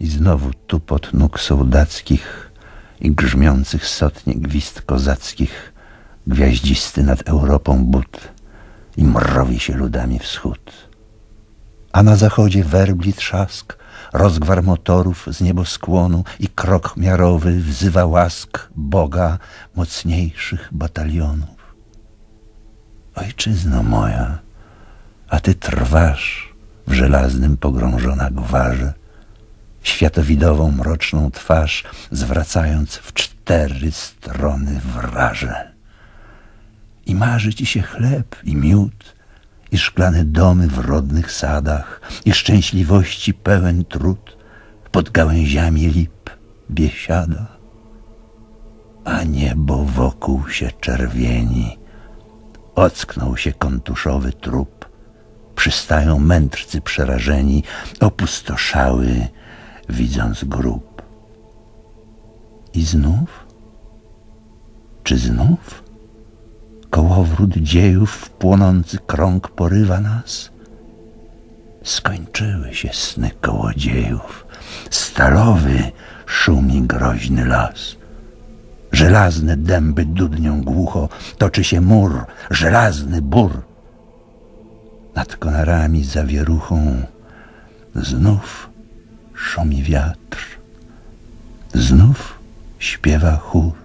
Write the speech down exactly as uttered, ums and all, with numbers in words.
I znowu tu pod nóg sołdackich i grzmiących sotnie gwizd kozackich gwiaździsty nad Europą but i mrowi się ludami wschód. A na zachodzie werbli trzask, rozgwar motorów z nieboskłonu i krok miarowy wzywa łask Boga mocniejszych batalionów. Ojczyzno moja, a ty trwasz w żelaznym pogrążona gwarze, światowidową mroczną twarz zwracając w cztery strony wraże. I marzy ci się chleb i miód, i szklane domy w rodnych sadach, i szczęśliwości pełen trud pod gałęziami lip biesiada. A niebo wokół się czerwieni, ocknął się kontuszowy trup, przystają mędrcy przerażeni, opustoszały, widząc grób. I znów? Czy znów? Kołowrót dziejów w płonący krąg porywa nas? Skończyły się sny kołodziejów. Stalowy szumi groźny las. Żelazne dęby dudnią głucho. Toczy się mur, żelazny bór. Nad konarami zawieruchą znów szumi wiatr. Znów śpiewa chór.